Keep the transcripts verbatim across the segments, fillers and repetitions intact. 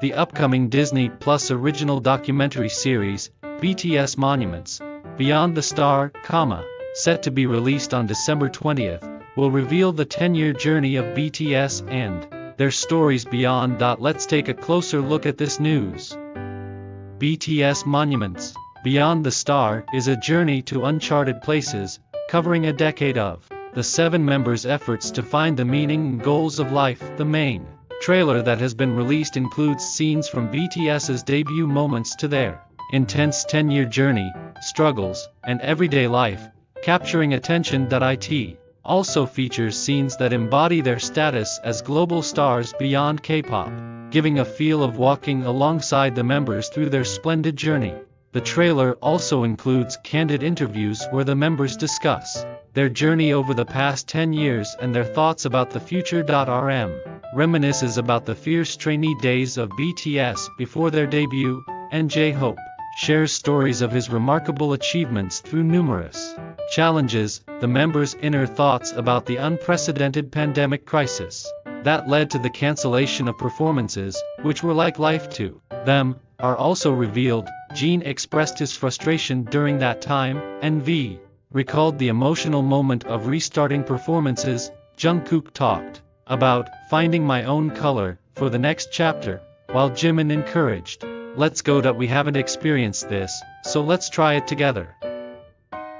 the upcoming Disney Plus original documentary series, B T S Monuments: Beyond the Star, set to be released on December twentieth, will reveal the ten-year journey of B T S and their stories beyond. Let's take a closer look at this news. B T S Monuments: Beyond the Star is a journey to uncharted places, covering a decade of the seven members' efforts to find the meaning and goals of life. The main trailer that has been released includes scenes from BTS's debut moments to their intense ten-year journey, struggles, and everyday life, capturing attention. It also features scenes that embody their status as global stars beyond K-pop, giving a feel of walking alongside the members through their splendid journey. The trailer also includes candid interviews where the members discuss their journey over the past ten years and their thoughts about the future. R M reminisces about the fierce trainee days of B T S before their debut, and J-Hope shares stories of his remarkable achievements through numerous challenges. The members' inner thoughts about the unprecedented pandemic crisis that led to the cancellation of performances, which were like life to them, are also revealed. Jin expressed his frustration during that time, and V recalled the emotional moment of restarting performances. Jungkook talked about finding my own color for the next chapter, while Jimin encouraged, "Let's go, that we haven't experienced this, so let's try it together."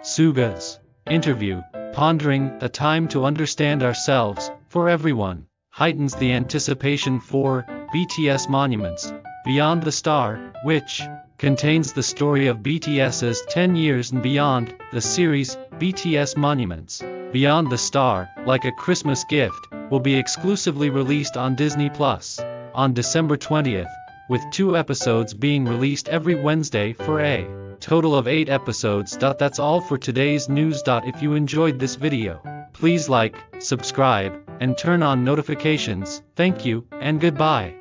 Suga's interview, pondering a time to understand ourselves for everyone, heightens the anticipation for B T S Monuments: Beyond the Star, which contains the story of BTS's ten years and beyond. The series, B T S Monuments: Beyond the Star, like a Christmas gift, will be exclusively released on Disney Plus on December twentieth, with two episodes being released every Wednesday for a total of eight episodes. That's all for today's news. If you enjoyed this video, please like, subscribe, and turn on notifications. Thank you, and goodbye.